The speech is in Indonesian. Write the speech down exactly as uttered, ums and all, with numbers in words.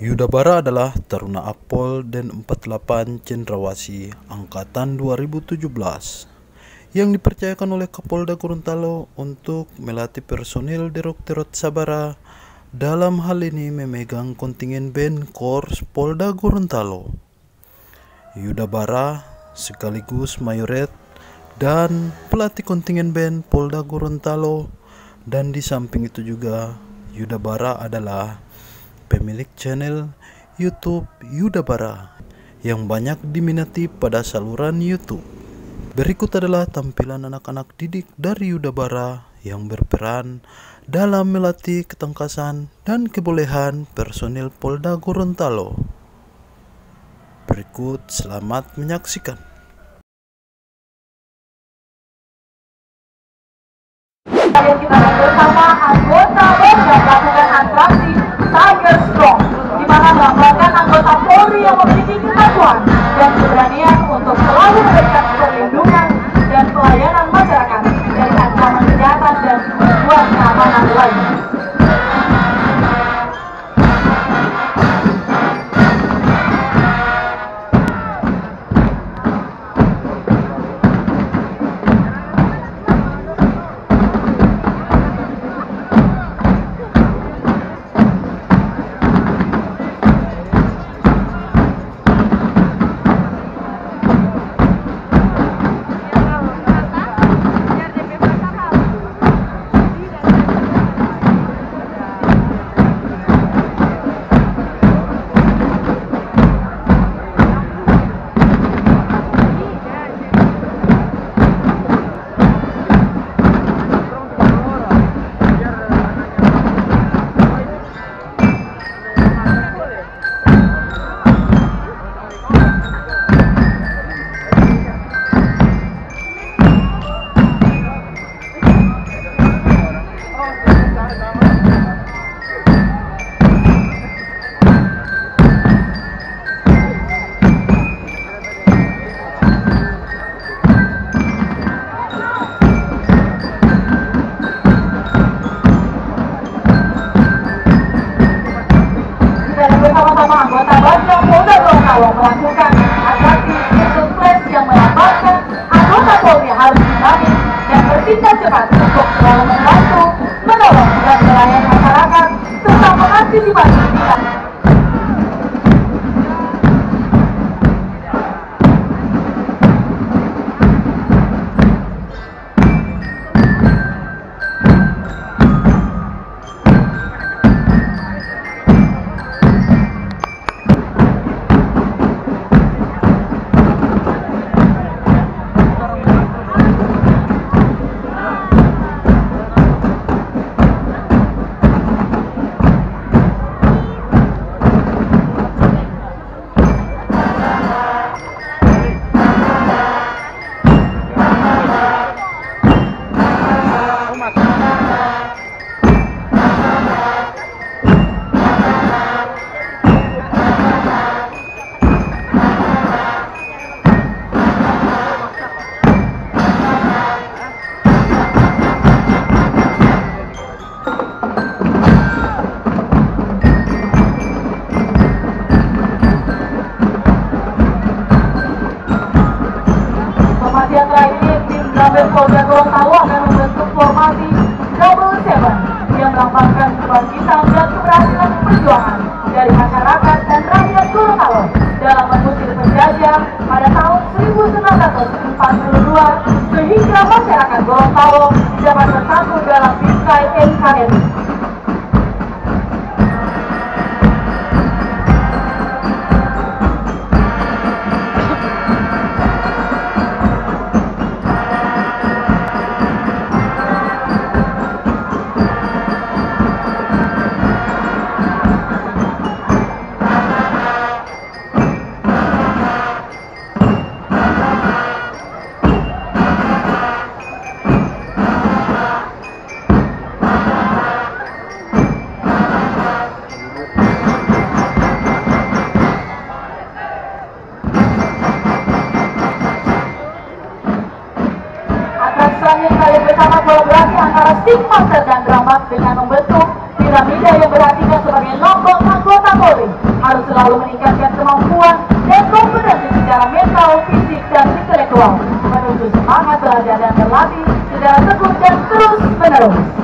Yudha Bhara adalah Taruna Akpol Den empat puluh delapan Cendrawasih Angkatan dua ribu tujuh belas yang dipercayakan oleh Kapolda Gorontalo untuk melatih personil di Rokterot Sabara. Dalam hal ini memegang kontingen band Korps Polda Gorontalo. Yudha Bhara sekaligus mayoret dan pelatih kontingen band Polda Gorontalo, dan di samping itu juga Yudha Bhara adalah pemilik channel YouTube Yudha Bhara yang banyak diminati pada saluran YouTube. Berikut adalah tampilan anak-anak didik dari Yudha Bhara yang berperan dalam melatih ketangkasan dan kebolehan personil Polda Gorontalo. Berikut, selamat menyaksikan. Saya juga bersama anggota atraksi Tiger Strong, di mana melambangkan anggota Polri yang memiliki kemampuan dan keberanian untuk selalu memberikan perlindungan dan pelayanan masyarakat dari ancaman kejahatan dan gangguan keamanan lain. Melakukan atraksi surprise yang melambangkan anggota Polri harus dinamis dan bertindak cepat untuk selalu membantu, menolong, dan melayani masyarakat serta mengantisipasi. Polda Gorontalo akan membentuk formasi double seven yang melambangkan kebangkitan dan keberhasilan perjuangan dari masyarakat dan rakyat Gorontalo dalam mengusir penjajah pada tahun seribu sembilan ratus empat puluh dua, sehingga masyarakat Gorontalo dapat bersatu dalam Bintai Enkarni Tingkat. Kolaborasi antara stigma dan drama dengan membentuk piramida yang berarti sebagai lambang anggota Polri. harus selalu meningkatkan kemampuan dan kompetensi secara mental, fisik, dan intelektual, menuju semangat belajar dan berlatih secara tekun dan terus menerus.